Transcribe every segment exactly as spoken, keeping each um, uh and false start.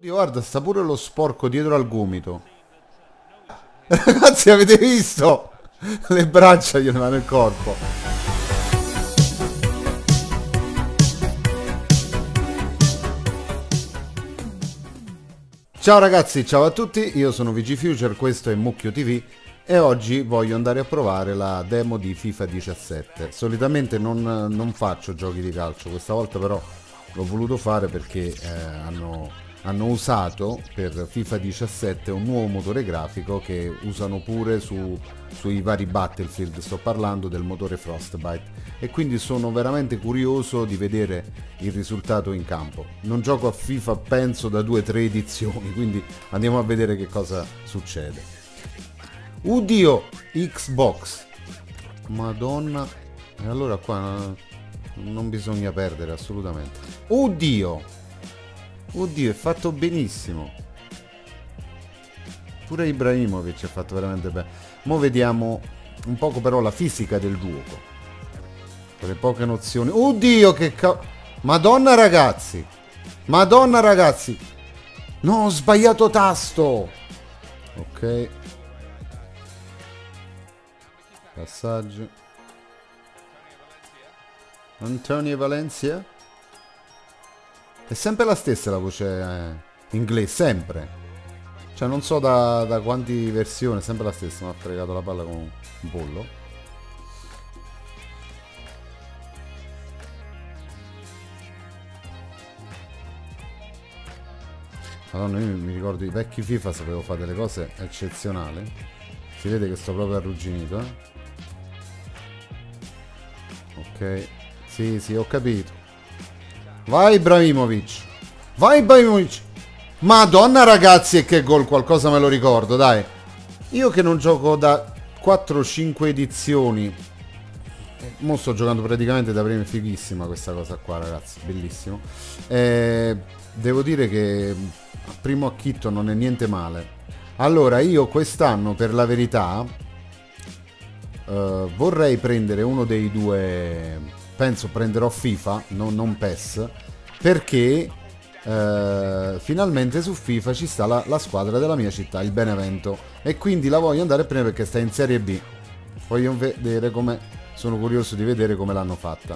Guarda, sta pure lo sporco dietro al gomito. Ragazzi, avete visto? Le braccia gli vanno nel corpo. Ciao ragazzi, ciao a tutti, io sono VGFuture, questo è Mucchio ti vu e oggi voglio andare a provare la demo di FIFA diciassette. Solitamente non, non faccio giochi di calcio, questa volta però l'ho voluto fare perché eh, hanno... hanno usato per FIFA diciassette un nuovo motore grafico che usano pure su, sui vari Battlefield, sto parlando del motore Frostbite, e quindi sono veramente curioso di vedere il risultato in campo. Non gioco a FIFA penso da due o tre edizioni, quindi andiamo a vedere che cosa succede. Udio Xbox, madonna, e allora qua non bisogna perdere assolutamente. Udio, oddio, è fatto benissimo. Pure Ibrahimovic è fatto veramente bene. Mo' vediamo un poco però la fisica del gioco, con le poche nozioni. Oddio, che ca... Madonna ragazzi, Madonna ragazzi, no, ho sbagliato tasto. Ok, passaggio. Antonio Valencia. È sempre la stessa la voce eh, inglese, sempre. Cioè non so da, da quanti versioni, è sempre la stessa. Mi ha fregato la palla con un pollo. Madonna, io mi ricordo i vecchi FIFA, sapevo fare delle cose eccezionali. Si vede che sto proprio arrugginito, eh. Ok, sì sì, ho capito. Vai Ibrahimovic, vai Ibrahimovic. Madonna ragazzi, e che gol, qualcosa me lo ricordo, dai. Io che non gioco da quattro cinque edizioni, mo sto giocando praticamente da prima, fighissima questa cosa qua ragazzi, bellissimo. Eh, devo dire che a primo acchitto non è niente male. Allora io quest'anno per la verità eh, vorrei prendere uno dei due... Penso prenderò FIFA, no, non P E S, perché eh, finalmente su FIFA ci sta la, la squadra della mia città, il Benevento, e quindi la voglio andare a prendere perché sta in Serie B. Voglio vedere come, sono curioso di vedere come l'hanno fatta.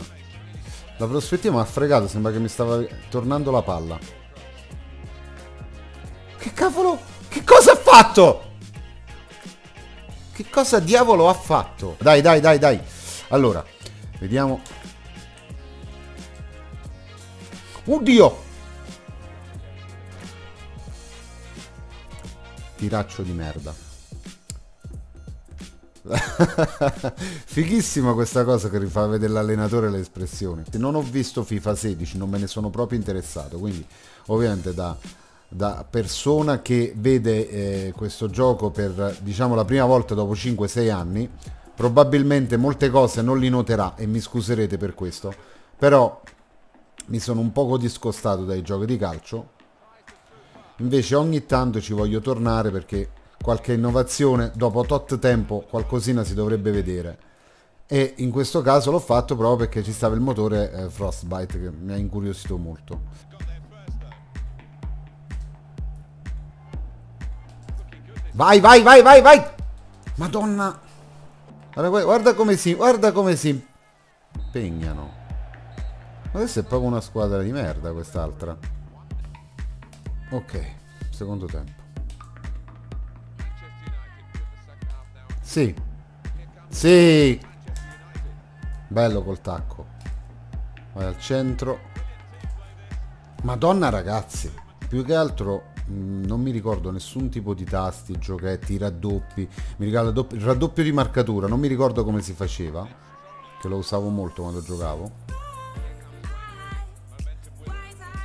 La prospettiva mi ha fregato, sembra che mi stava tornando la palla. Che cavolo, che cosa ha fatto? Che cosa diavolo ha fatto? Dai, dai, dai, dai. Allora, vediamo. Oddio! Tiraccio di merda. Fighissima questa cosa che rifà vedere l'allenatore e le espressioni. Non ho visto FIFA sedici, non me ne sono proprio interessato, quindi ovviamente da, da persona che vede eh, questo gioco per, diciamo, la prima volta dopo cinque sei anni, probabilmente molte cose non li noterà e mi scuserete per questo, però mi sono un poco discostato dai giochi di calcio. Invece ogni tanto ci voglio tornare perché qualche innovazione dopo tot tempo qualcosina si dovrebbe vedere, e in questo caso l'ho fatto proprio perché ci stava il motore eh, Frostbite che mi ha incuriosito molto. Vai vai vai vai vai! Madonna! Allora, guarda come si, guarda come si impegnano. Ma adesso è proprio una squadra di merda quest'altra. Ok, secondo tempo. Sì, sì. Bello col tacco. Vai al centro. Madonna ragazzi, più che altro non mi ricordo nessun tipo di tasti, giochetti, raddoppi. Mi ricordo il raddoppio di marcatura, non mi ricordo come si faceva, che lo usavo molto quando giocavo.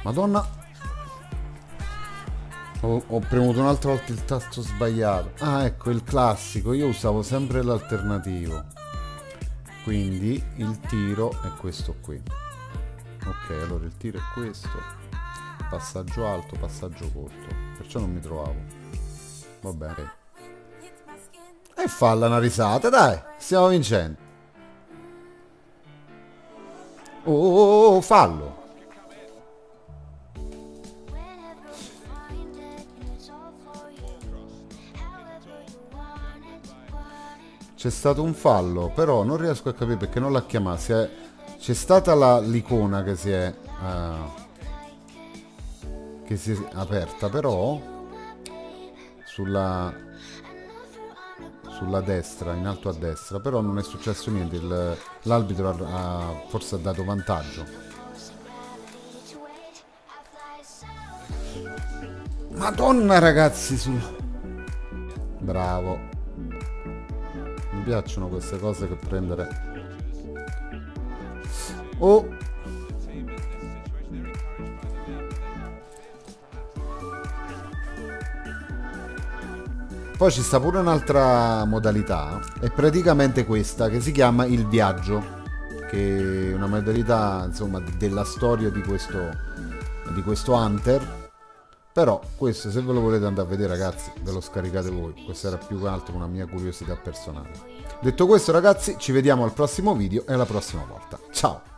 Madonna, ho, ho premuto un'altra volta il tasto sbagliato. Ah ecco, il classico, io usavo sempre l'alternativo, quindi il tiro è questo qui. Ok, allora il tiro è questo, passaggio alto, passaggio corto, perciò non mi trovavo. Vabbè, e falla una risata, dai, stiamo vincendo. Oh, oh, oh, fallo. c'è stato un fallo, però non riesco a capire perché non l'ha chiamata. C'è stata l'icona che si è uh, che si è aperta, però sulla sulla destra, in alto a destra, però non è successo niente. L'arbitro ha, ha forse ha dato vantaggio. Madonna ragazzi, su... bravo, mi piacciono queste cose che prendere. Oh, poi ci sta pure un'altra modalità, è praticamente questa, che si chiama il viaggio, che è una modalità insomma della storia di questo di questo Hunter. Però questo, se ve lo volete andare a vedere ragazzi, ve lo scaricate voi. Questa era più che altro una mia curiosità personale. Detto questo ragazzi, ci vediamo al prossimo video e alla prossima volta. Ciao!